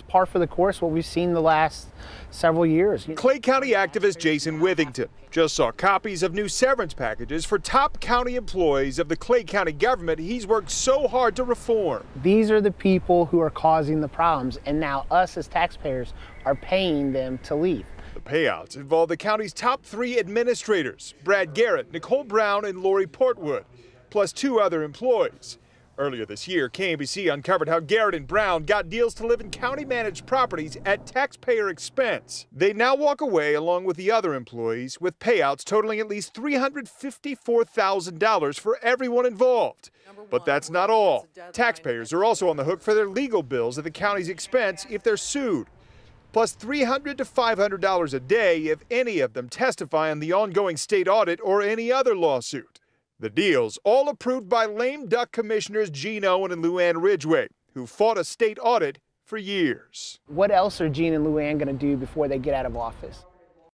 It's par for the course, what we've seen the last several years. Clay County activist Jason Withington just saw copies of new severance packages for top county employees of the Clay County government he's worked so hard to reform. These are the people who are causing the problems, and now us as taxpayers are paying them to leave. The payouts involve the county's top three administrators, Brad Garrett, Nicole Brown, and Laurie Portwood, plus two other employees. Earlier this year, KMBC uncovered how Garrett and Brown got deals to live in county-managed properties at taxpayer expense. They now walk away, along with the other employees, with payouts totaling at least $354,000 for everyone involved. But that's not all. Taxpayers are also on the hook for their legal bills at the county's expense if they're sued, plus $300 to $500 a day if any of them testify on the ongoing state audit or any other lawsuit. The deals, all approved by lame duck commissioners Gene Owen and Luann Ridgway, who fought a state audit for years. What else are Gene and Luann going to do before they get out of office?